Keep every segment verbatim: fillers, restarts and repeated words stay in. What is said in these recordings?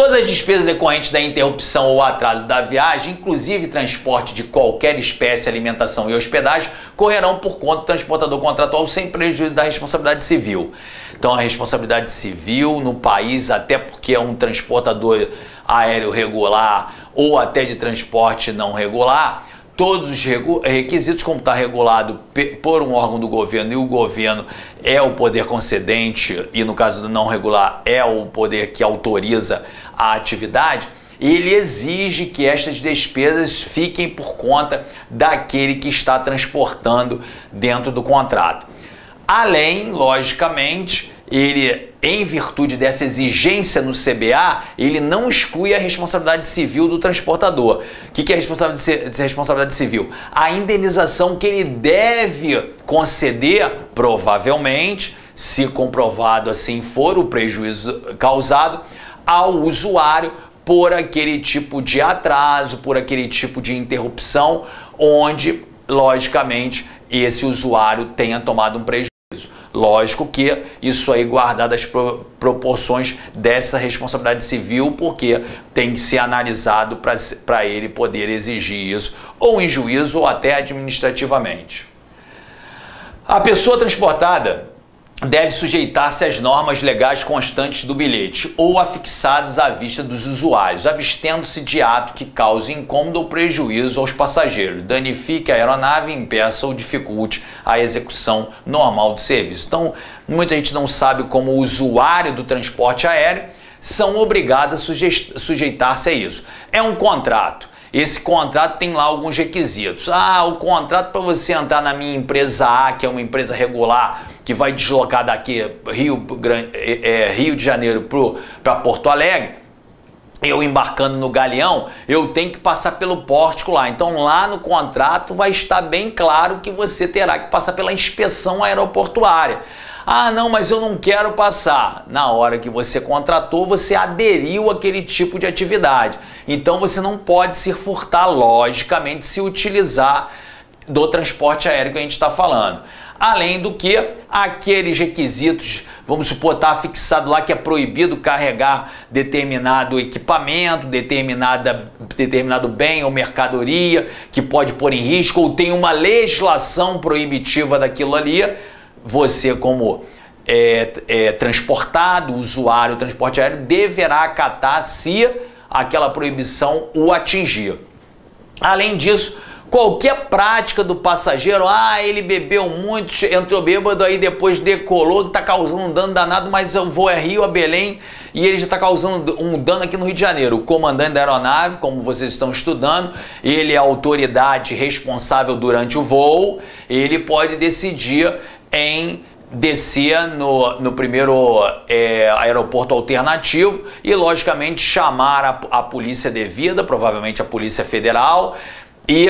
Todas as despesas decorrentes da interrupção ou atraso da viagem, inclusive transporte de qualquer espécie, alimentação e hospedagem, correrão por conta do transportador contratual sem prejuízo da responsabilidade civil. Então a responsabilidade civil no país, até porque é um transportador aéreo regular ou até de transporte não regular, todos os requisitos, como está regulado por um órgão do governo, e o governo é o poder concedente, e no caso do não regular é o poder que autoriza a atividade, ele exige que estas despesas fiquem por conta daquele que está transportando dentro do contrato. Além, logicamente, ele, em virtude dessa exigência no C B A, ele não exclui a responsabilidade civil do transportador. O que é responsabilidade civil? A indenização que ele deve conceder, provavelmente, se comprovado assim for o prejuízo causado ao usuário por aquele tipo de atraso, por aquele tipo de interrupção, onde, logicamente, esse usuário tenha tomado um prejuízo. Lógico que isso aí guardado as pro proporções dessa responsabilidade civil, porque tem que ser analisado para ele poder exigir isso, ou em juízo ou até administrativamente. A pessoa transportada deve sujeitar-se às normas legais constantes do bilhete ou afixadas à vista dos usuários, abstendo-se de ato que cause incômodo ou prejuízo aos passageiros, danifique a aeronave, impeça ou dificulte a execução normal do serviço. Então, muita gente não sabe como o usuário do transporte aéreo são obrigados a sujeitar-se a isso. É um contrato. Esse contrato tem lá alguns requisitos. Ah, o contrato para você entrar na minha empresa A, que é uma empresa regular, que vai deslocar daqui Rio, Grande, é, Rio de Janeiro para Porto Alegre, eu embarcando no Galeão, eu tenho que passar pelo pórtico lá. Então lá no contrato vai estar bem claro que você terá que passar pela inspeção aeroportuária. Ah, não, mas eu não quero passar. Na hora que você contratou, você aderiu àquele tipo de atividade. Então você não pode se furtar, logicamente, se utilizar do transporte aéreo que a gente está falando. Além do que, aqueles requisitos, vamos supor, está fixado lá que é proibido carregar determinado equipamento, determinada, determinado bem ou mercadoria que pode pôr em risco, ou tem uma legislação proibitiva daquilo ali, você como é, é, transportado, usuário, transporte aéreo, deverá acatar se aquela proibição o atingir. Além disso, qualquer prática do passageiro, ah, ele bebeu muito, entrou bêbado, aí depois decolou, está causando um dano danado, mas eu vou a Rio, a Belém, e ele já está causando um dano aqui no Rio de Janeiro. O comandante da aeronave, como vocês estão estudando, ele é a autoridade responsável durante o voo, ele pode decidir em descer no, no primeiro é, aeroporto alternativo e, logicamente, chamar a, a polícia devida, provavelmente a Polícia Federal, e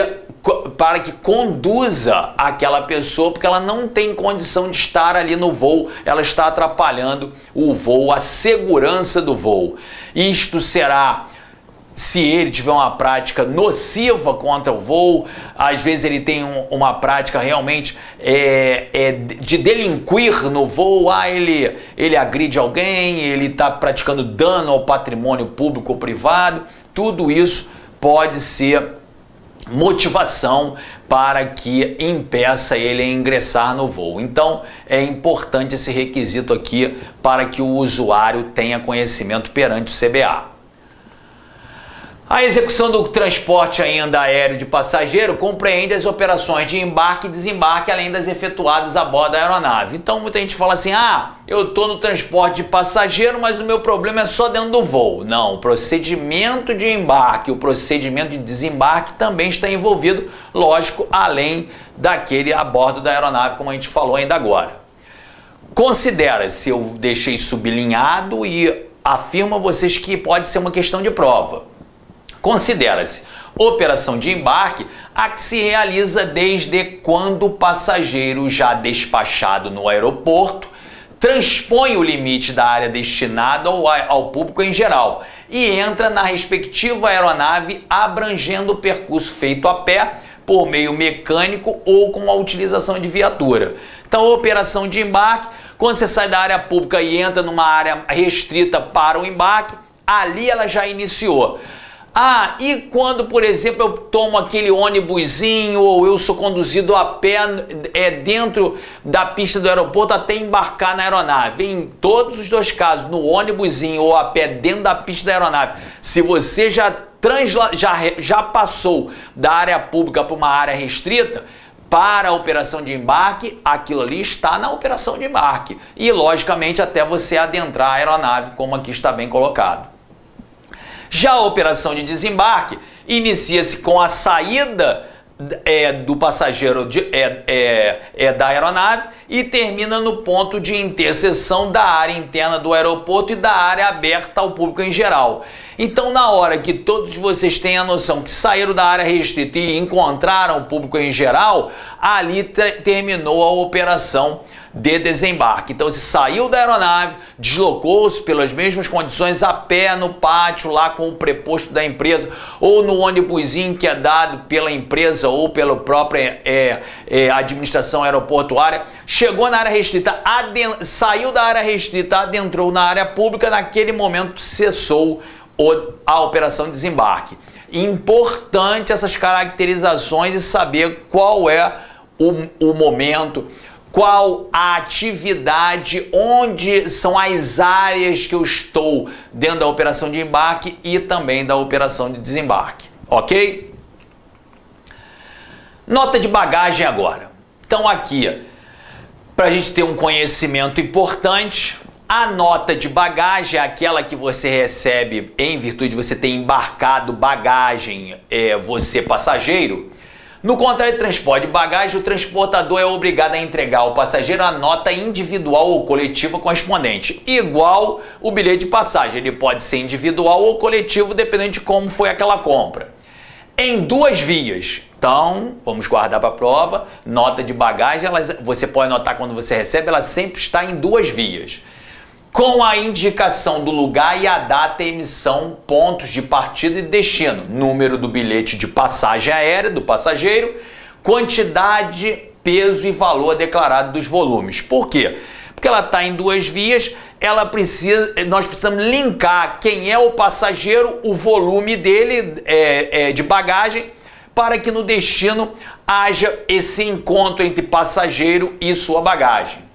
para que conduza aquela pessoa, porque ela não tem condição de estar ali no voo, ela está atrapalhando o voo, a segurança do voo. Isto será, se ele tiver uma prática nociva contra o voo, às vezes ele tem um, uma prática realmente é, é, de delinquir no voo, ah, ele, ele agride alguém, ele está praticando dano ao patrimônio público ou privado, tudo isso pode ser motivação para que impeça ele a ingressar no voo. Então é importante esse requisito aqui para que o usuário tenha conhecimento perante o C B A. A execução do transporte ainda aéreo de passageiro compreende as operações de embarque e desembarque, além das efetuadas a bordo da aeronave. Então muita gente fala assim, ah, eu estou no transporte de passageiro, mas o meu problema é só dentro do voo. Não, o procedimento de embarque, o procedimento de desembarque também está envolvido, lógico, além daquele a bordo da aeronave, como a gente falou ainda agora. Considera-se, eu deixei sublinhado e afirmo a vocês que pode ser uma questão de prova. Considera-se operação de embarque a que se realiza desde quando o passageiro já despachado no aeroporto transpõe o limite da área destinada ao, ao público em geral e entra na respectiva aeronave abrangendo o percurso feito a pé, por meio mecânico ou com a utilização de viatura. Então, operação de embarque, quando você sai da área pública e entra numa área restrita para o embarque, ali ela já iniciou. Ah, e quando, por exemplo, eu tomo aquele ônibusinho ou eu sou conduzido a pé é, dentro da pista do aeroporto até embarcar na aeronave? Em todos os dois casos, no ônibusinho ou a pé dentro da pista da aeronave, se você já, transla já, já passou da área pública para uma área restrita, para a operação de embarque, aquilo ali está na operação de embarque. E, logicamente, até você adentrar a aeronave, como aqui está bem colocado. Já a operação de desembarque inicia-se com a saída é, do passageiro de, é, é, é, da aeronave e termina no ponto de interseção da área interna do aeroporto e da área aberta ao público em geral. Então, na hora que todos vocês têm a noção que saíram da área restrita e encontraram o público em geral, ali terminou a operação de desembarque. Então, se saiu da aeronave, deslocou-se pelas mesmas condições a pé no pátio lá com o preposto da empresa ou no ônibusinho que é dado pela empresa ou pela própria é, é, administração aeroportuária, chegou na área restrita, saiu da área restrita, adentrou na área pública, naquele momento cessou o, a operação de desembarque. Importante essas caracterizações e saber qual é o, o momento, qual a atividade, onde são as áreas que eu estou dentro da operação de embarque e também da operação de desembarque, ok? Nota de bagagem agora. Então aqui, para a gente ter um conhecimento importante, a nota de bagagem é aquela que você recebe em virtude de você ter embarcado bagagem, é, você passageiro. No contrato de transporte de bagagem, o transportador é obrigado a entregar ao passageiro a nota individual ou coletiva correspondente, igual o bilhete de passagem. Ele pode ser individual ou coletivo, dependendo de como foi aquela compra. Em duas vias. Então, vamos guardar para a prova. Nota de bagagem, ela, você pode anotar quando você recebe, ela sempre está em duas vias. Com a indicação do lugar e a data, emissão, pontos de partida e destino, número do bilhete de passagem aérea do passageiro, quantidade, peso e valor declarado dos volumes. Por quê? Porque ela está em duas vias, ela precisa, nós precisamos linkar quem é o passageiro, o volume dele é, é, de bagagem, para que no destino haja esse encontro entre passageiro e sua bagagem.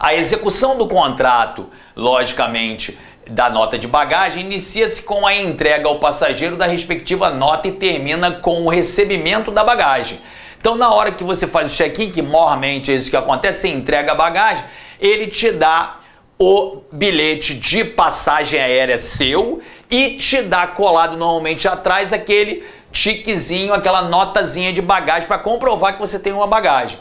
A execução do contrato, logicamente, da nota de bagagem, inicia-se com a entrega ao passageiro da respectiva nota e termina com o recebimento da bagagem. Então, na hora que você faz o check-in, que mormente é isso que acontece, você entrega a bagagem, ele te dá o bilhete de passagem aérea seu e te dá colado normalmente atrás aquele tiquezinho, aquela notazinha de bagagem para comprovar que você tem uma bagagem.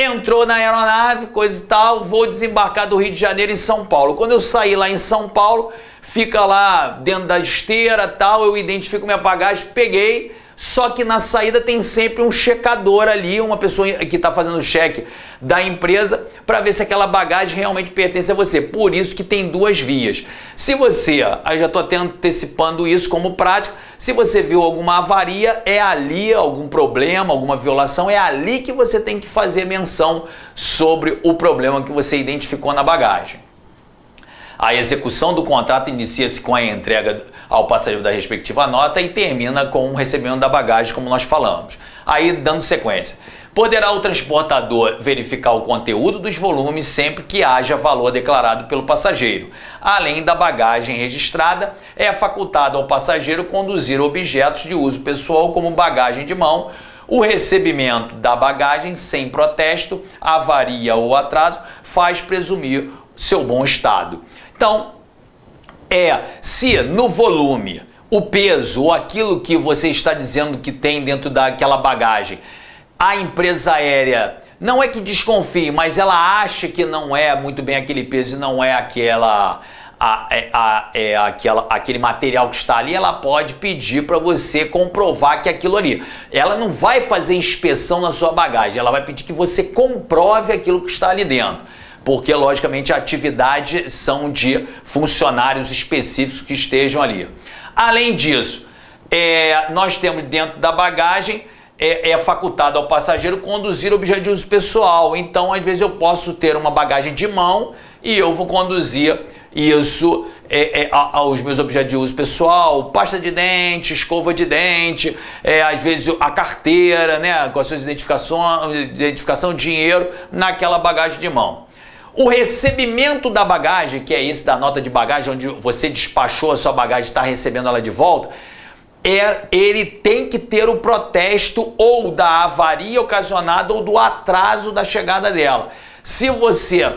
Entrou na aeronave, coisa e tal, vou desembarcar do Rio de Janeiro em São Paulo. Quando eu sair lá em São Paulo, fica lá dentro da esteira tal, eu identifico minha bagagem, peguei, só que na saída tem sempre um checador ali, uma pessoa que está fazendo o cheque da empresa para ver se aquela bagagem realmente pertence a você. Por isso que tem duas vias. Se você, eu já estou até antecipando isso como prática, se você viu alguma avaria, é ali, algum problema, alguma violação, é ali que você tem que fazer menção sobre o problema que você identificou na bagagem. A execução do contrato inicia-se com a entrega ao passageiro da respectiva nota e termina com o recebimento da bagagem, como nós falamos. Aí, dando sequência. Poderá o transportador verificar o conteúdo dos volumes sempre que haja valor declarado pelo passageiro. Além da bagagem registrada, é facultado ao passageiro conduzir objetos de uso pessoal como bagagem de mão. O recebimento da bagagem sem protesto, avaria ou atraso faz presumir seu bom estado. Então, é se no volume, o peso ou aquilo que você está dizendo que tem dentro daquela bagagem, a empresa aérea não é que desconfie, mas ela acha que não é muito bem aquele peso e não é aquela, a, a, a, é aquela, aquele material que está ali, ela pode pedir para você comprovar que é aquilo ali. Ela não vai fazer inspeção na sua bagagem, ela vai pedir que você comprove aquilo que está ali dentro. Porque, logicamente, a atividade são de funcionários específicos que estejam ali. Além disso, é, nós temos dentro da bagagem... É, é facultado ao passageiro conduzir objeto de uso pessoal. Então, às vezes, eu posso ter uma bagagem de mão e eu vou conduzir isso é, é, aos meus objetos de uso pessoal, pasta de dente, escova de dente, é, às vezes a carteira, né, com as suas identificações, identificação, dinheiro, naquela bagagem de mão. O recebimento da bagagem, que é esse da nota de bagagem, onde você despachou a sua bagagem e está recebendo ela de volta, é, ele tem que ter o protesto ou da avaria ocasionada ou do atraso da chegada dela. Se você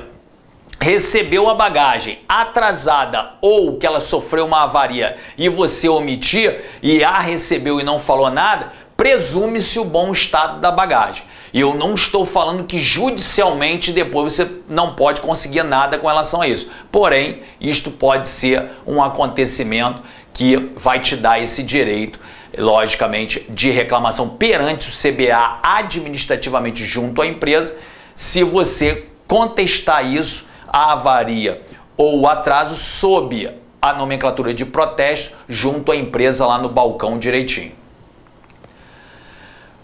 recebeu a bagagem atrasada ou que ela sofreu uma avaria e você omitir e a recebeu e não falou nada, presume-se o bom estado da bagagem. E eu não estou falando que judicialmente depois você não pode conseguir nada com relação a isso. Porém, isto pode ser um acontecimento que vai te dar esse direito, logicamente, de reclamação perante o C B A administrativamente junto à empresa, se você contestar isso, a avaria ou o atraso sob a nomenclatura de protesto junto à empresa lá no balcão direitinho.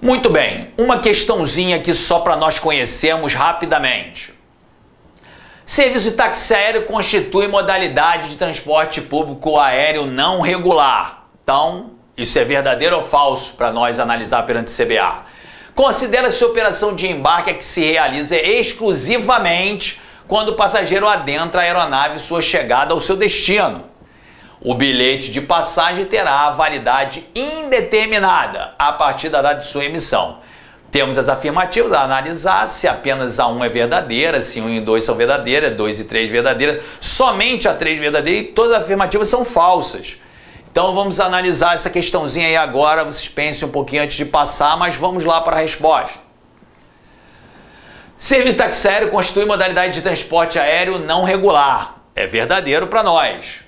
Muito bem, uma questãozinha aqui só para nós conhecermos rapidamente. Serviço de táxi aéreo constitui modalidade de transporte público aéreo não regular. Então, isso é verdadeiro ou falso para nós analisar perante o C B A? Considera-se operação de embarque que se realiza exclusivamente quando o passageiro adentra a aeronave sua chegada ao seu destino. O bilhete de passagem terá a validade indeterminada a partir da data de sua emissão. Temos as afirmativas a analisar, se apenas a um é verdadeira, se um e dois são verdadeiras, dois e três verdadeiras, somente a três verdadeira e todas as afirmativas são falsas. Então vamos analisar essa questãozinha aí agora, vocês pensem um pouquinho antes de passar, mas vamos lá para a resposta. Serviço de táxi aéreo constitui modalidade de transporte aéreo não regular. É verdadeiro para nós.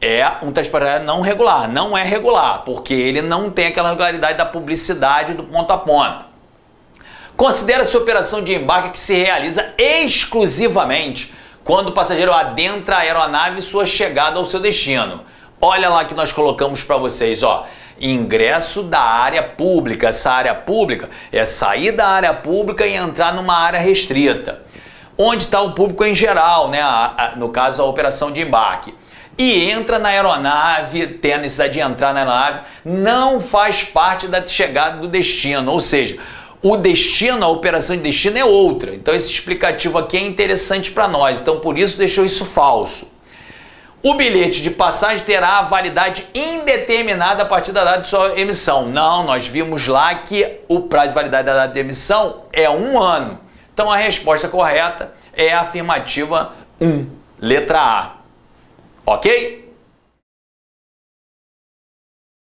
É um transporte aéreo não regular. Não é regular, porque ele não tem aquela regularidade da publicidade do ponto a ponto. Considera-se operação de embarque que se realiza exclusivamente quando o passageiro adentra a aeronave e sua chegada ao seu destino. Olha lá que nós colocamos para vocês, ó. Ingresso da área pública. Essa área pública é sair da área pública e entrar numa área restrita, onde está o público em geral, né? A, a, no caso, a operação de embarque. E entra na aeronave, tem a necessidade de entrar na aeronave, não faz parte da chegada do destino, ou seja, o destino, a operação de destino é outra. Então esse explicativo aqui é interessante para nós, então por isso deixou isso falso. O bilhete de passagem terá a validade indeterminada a partir da data de sua emissão. Não, nós vimos lá que o prazo de validade da data de emissão é um ano. Então a resposta correta é a afirmativa um, letra A. Ok?